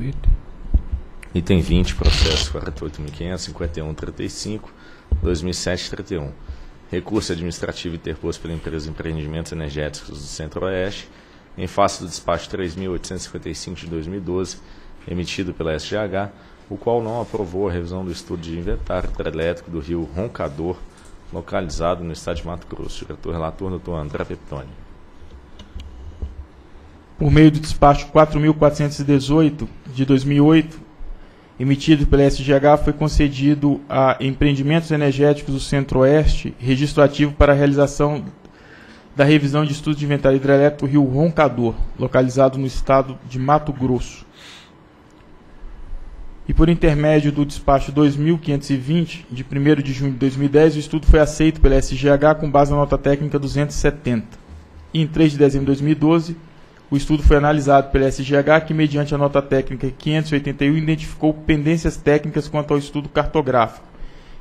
o item. Item 20, processo 48.500, 51.35, 2007-31. Recurso administrativo interposto pela empresa Empreendimentos Energéticos do Centro-Oeste, em face do despacho 3.855 de 2012, emitido pela SGH, o qual não aprovou a revisão do estudo de inventário hidrelétrico do rio Roncador, localizado no estado de Mato Grosso. Diretor-relator, doutor André Pepitone. Por meio do despacho 4.418 de 2008, emitido pela SGH, foi concedido a Empreendimentos Energéticos do Centro-Oeste registro ativo para a realização da revisão de estudo de inventário hidrelétrico do rio Roncador, localizado no estado de Mato Grosso. E por intermédio do despacho 2.520, de 1º de junho de 2010, o estudo foi aceito pela SGH com base na nota técnica 270. E em 3 de dezembro de 2012, o estudo foi analisado pela SGH, que, mediante a nota técnica 581, identificou pendências técnicas quanto ao estudo cartográfico,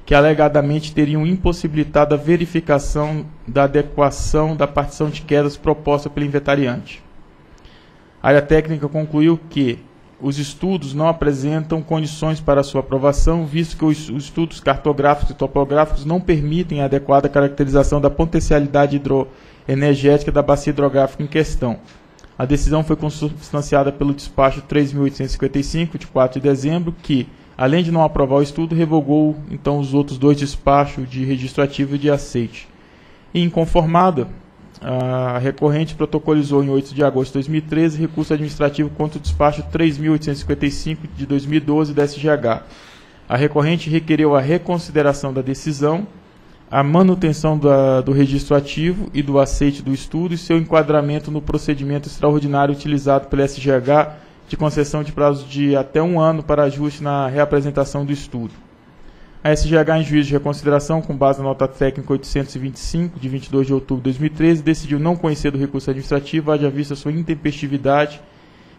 que alegadamente teriam impossibilitado a verificação da adequação da partição de quedas proposta pelo inventariante. A área técnica concluiu que os estudos não apresentam condições para sua aprovação, visto que os estudos cartográficos e topográficos não permitem a adequada caracterização da potencialidade hidroenergética da bacia hidrográfica em questão. A decisão foi consubstanciada pelo despacho 3.855, de 4 de dezembro, que, além de não aprovar o estudo, revogou, então, os outros dois despachos de registro ativo e de aceite. E, inconformada, a recorrente protocolizou, em 8 de agosto de 2013, recurso administrativo contra o despacho 3.855, de 2012, da SGH. A recorrente requereu a reconsideração da decisão, a manutenção do registro ativo e do aceite do estudo e seu enquadramento no procedimento extraordinário utilizado pela SGH de concessão de prazo de até um ano para ajuste na reapresentação do estudo. A SGH, em juízo de reconsideração, com base na nota técnica 825, de 22 de outubro de 2013, decidiu não conhecer do recurso administrativo, haja vista sua intempestividade,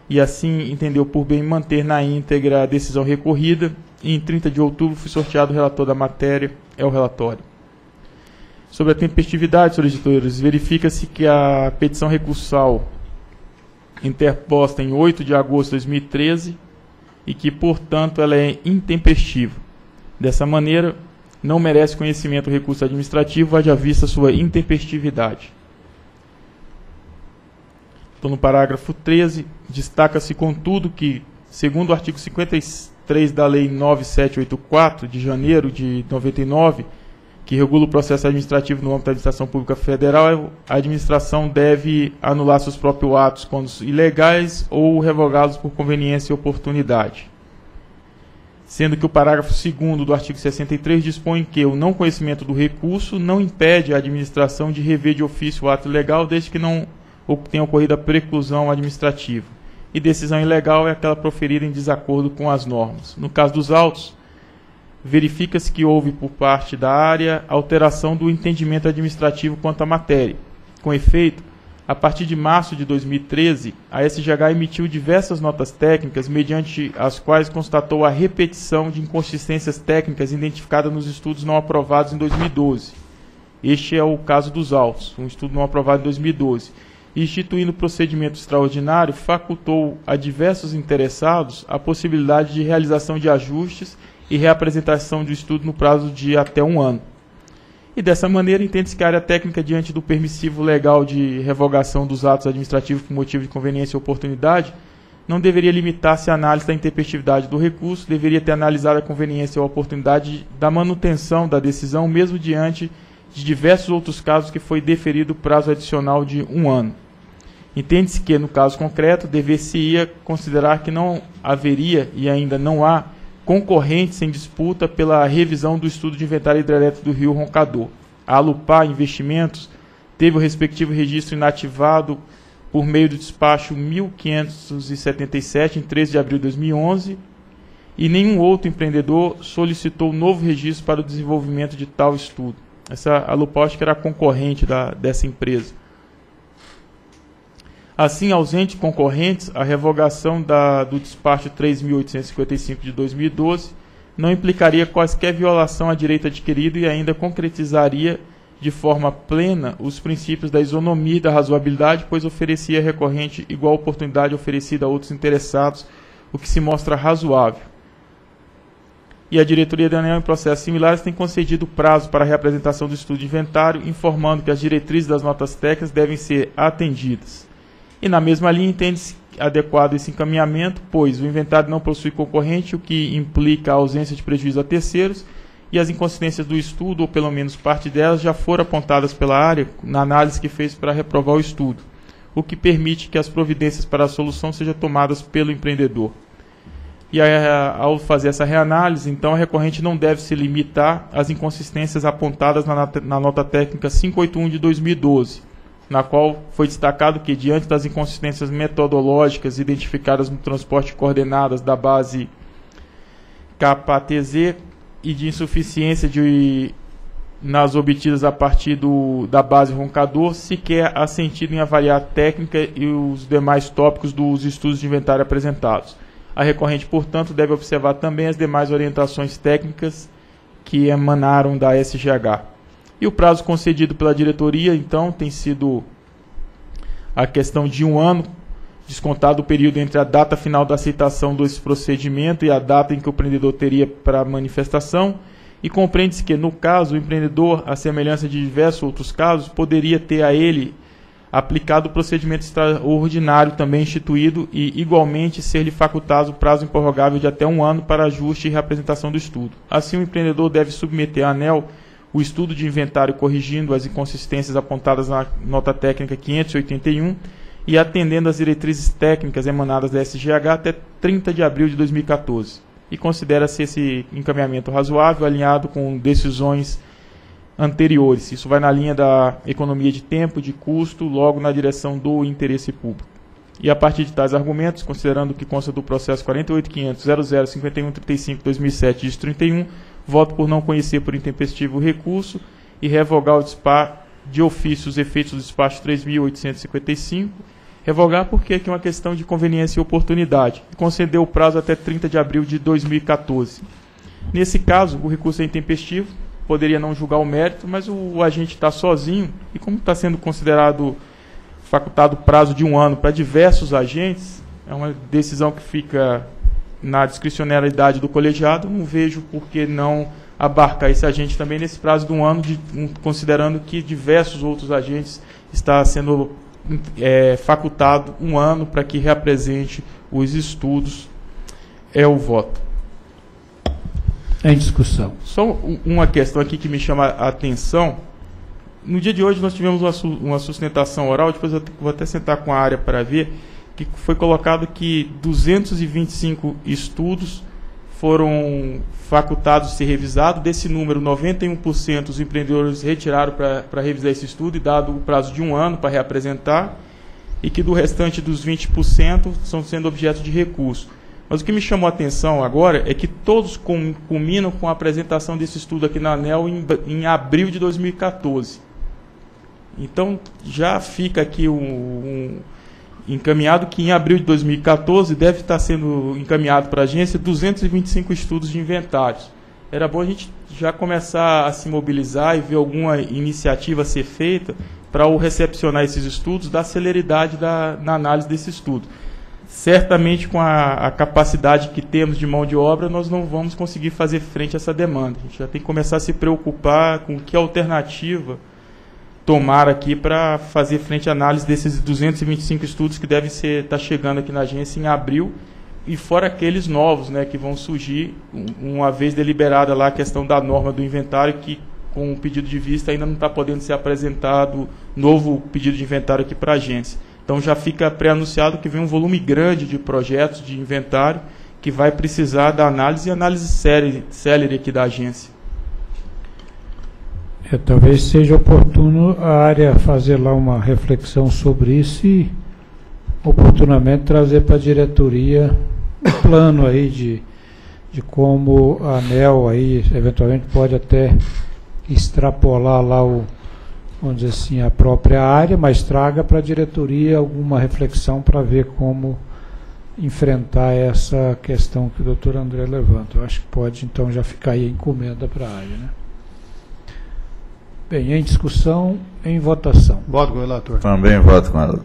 e assim entendeu por bem manter na íntegra a decisão recorrida, e em 30 de outubro foi sorteado o relator da matéria, é o relatório. Sobre a tempestividade, senhores editores, verifica-se que a petição recursal interposta em 8 de agosto de 2013 e que, portanto, ela é intempestiva. Dessa maneira, não merece conhecimento o recurso administrativo, haja vista sua intempestividade. Então, no parágrafo 13, destaca-se, contudo, que, segundo o artigo 53 da Lei 9784, de janeiro de 99, que regula o processo administrativo no âmbito da administração pública federal, a administração deve anular seus próprios atos quando ilegais ou revogá-los por conveniência e oportunidade. Sendo que o parágrafo 2º do artigo 63 dispõe que o não conhecimento do recurso não impede a administração de rever de ofício o ato ilegal, desde que não tenha ocorrido a preclusão administrativa. E decisão ilegal é aquela proferida em desacordo com as normas. No caso dos autos, verifica-se que houve, por parte da área, alteração do entendimento administrativo quanto à matéria. Com efeito, a partir de março de 2013, a SGH emitiu diversas notas técnicas, mediante as quais constatou a repetição de inconsistências técnicas identificadas nos estudos não aprovados em 2012. Este é o caso dos autos, um estudo não aprovado em 2012. Instituindo procedimento extraordinário, facultou a diversos interessados a possibilidade de realização de ajustes e reapresentação do estudo no prazo de até um ano. E dessa maneira, entende-se que a área técnica, diante do permissivo legal de revogação dos atos administrativos por motivo de conveniência e oportunidade, não deveria limitar-se à análise da intempestividade do recurso, deveria ter analisado a conveniência ou oportunidade da manutenção da decisão, mesmo diante de diversos outros casos que foi deferido o prazo adicional de um ano. Entende-se que, no caso concreto, dever-se-ia considerar que não haveria, e ainda não há, concorrentes em disputa pela revisão do estudo de inventário hidrelétrico do rio Roncador. A Alupar Investimentos teve o respectivo registro inativado por meio do despacho 1577, em 13 de abril de 2011, e nenhum outro empreendedor solicitou novo registro para o desenvolvimento de tal estudo. Essa Alupar, acho que era a concorrente dessa empresa. Assim, ausente concorrentes, a revogação do despacho 3.855 de 2012 não implicaria quaisquer violação a direito adquirido e ainda concretizaria de forma plena os princípios da isonomia e da razoabilidade, pois oferecia à recorrente igual oportunidade oferecida a outros interessados, o que se mostra razoável. E a diretoria da ANEEL, em processos similares, tem concedido prazo para a reapresentação do estudo de inventário, informando que as diretrizes das notas técnicas devem ser atendidas. E na mesma linha, entende-se adequado esse encaminhamento, pois o inventário não possui concorrente, o que implica a ausência de prejuízo a terceiros, e as inconsistências do estudo, ou pelo menos parte delas, já foram apontadas pela área na análise que fez para reprovar o estudo, o que permite que as providências para a solução sejam tomadas pelo empreendedor. E ao fazer essa reanálise, então, a recorrente não deve se limitar às inconsistências apontadas na nota técnica 581 de 2012, na qual foi destacado que, diante das inconsistências metodológicas identificadas no transporte de coordenadas da base KTZ e de insuficiência nas obtidas a partir da base Roncador, sequer há sentido em avaliar a técnica e os demais tópicos dos estudos de inventário apresentados. A recorrente, portanto, deve observar também as demais orientações técnicas que emanaram da SGH. E o prazo concedido pela diretoria, então, tem sido a questão de um ano, descontado o período entre a data final da aceitação desse procedimento e a data em que o empreendedor teria para manifestação, e compreende-se que, no caso, o empreendedor, à semelhança de diversos outros casos, poderia ter a ele aplicado o procedimento extraordinário também instituído e, igualmente, ser-lhe facultado o prazo improrrogável de até um ano para ajuste e reapresentação do estudo. Assim, o empreendedor deve submeter à ANEEL o estudo de inventário corrigindo as inconsistências apontadas na nota técnica 581 e atendendo às diretrizes técnicas emanadas da SGH até 30 de abril de 2014. E considera-se esse encaminhamento razoável, alinhado com decisões anteriores. Isso vai na linha da economia de tempo, de custo, logo na direção do interesse público. E a partir de tais argumentos, considerando que consta do processo 48.500.005135/2007-31, voto por não conhecer por intempestivo o recurso e revogar o dispar de ofício os efeitos do despacho 3.855, revogar porque aqui é uma questão de conveniência e oportunidade, e conceder o prazo até 30 de abril de 2014. Nesse caso, o recurso é intempestivo, poderia não julgar o mérito, mas o agente está sozinho, e como está sendo considerado facultado prazo de um ano para diversos agentes, é uma decisão que fica na discricionalidade do colegiado, não vejo por que não abarcar esse agente também nesse prazo de um ano, considerando que diversos outros agentes está sendo facultado um ano para que reapresente os estudos. É o voto. Em discussão. Só uma questão aqui que me chama a atenção. No dia de hoje nós tivemos uma sustentação oral, depois eu vou até sentar com a área para ver, que foi colocado que 225 estudos foram facultados de ser revisados. Desse número, 91% dos empreendedores retiraram para revisar esse estudo e dado o prazo de um ano para reapresentar, e que do restante dos 20% são sendo objeto de recurso. Mas o que me chamou a atenção agora é que todos culminam com a apresentação desse estudo aqui na ANEEL em abril de 2014. Então, já fica aqui encaminhado que em abril de 2014 deve estar sendo encaminhado para a agência 225 estudos de inventários. Era bom a gente já começar a se mobilizar e ver alguma iniciativa ser feita para o recepcionar esses estudos, dar celeridade na análise desse estudo. Certamente, com a capacidade que temos de mão de obra, nós não vamos conseguir fazer frente a essa demanda. A gente já tem que começar a se preocupar com que alternativa tomar aqui para fazer frente à análise desses 225 estudos que devem estar chegando aqui na agência em abril, e fora aqueles novos, né, que vão surgir uma vez deliberada lá a questão da norma do inventário, que com o pedido de vista ainda não está podendo ser apresentado novo pedido de inventário aqui para a agência. Então já fica pré-anunciado que vem um volume grande de projetos de inventário que vai precisar da análise e análise célere aqui da agência. Talvez seja oportuno a área fazer lá uma reflexão sobre isso e oportunamente trazer para a diretoria um plano aí de como a ANEEL aí eventualmente pode até extrapolar lá o, vamos dizer assim, a própria área, mas traga para a diretoria alguma reflexão para ver como enfrentar essa questão que o doutor André levanta. Eu acho que pode, então, já ficar aí a encomenda para a área, né? Bem, em discussão, em votação. Voto com o relator. Também voto com o relator.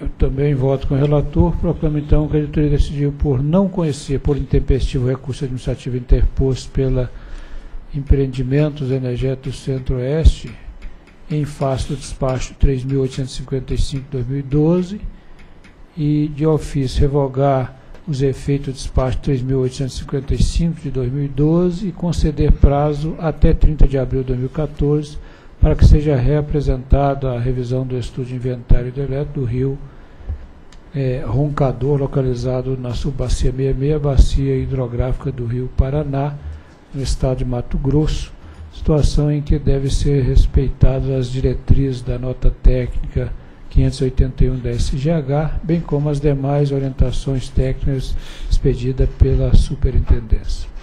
Eu também voto com o relator. Proclamo, então, que a diretoria decidiu por não conhecer por intempestivo o recurso administrativo interposto pela Empreendimentos Energéticos do Centro-Oeste, em face do despacho 3.855/2012, e de ofício revogar os efeitos do despacho 3.855 de 2012 e conceder prazo até 30 de abril de 2014 para que seja reapresentada a revisão do estudo de inventário hidrelétrico do rio Roncador, localizado na subbacia 66, bacia hidrográfica do rio Paraná, no estado de Mato Grosso, situação em que deve ser respeitadas as diretrizes da nota técnica 581 da SGH, bem como as demais orientações técnicas expedidas pela Superintendência.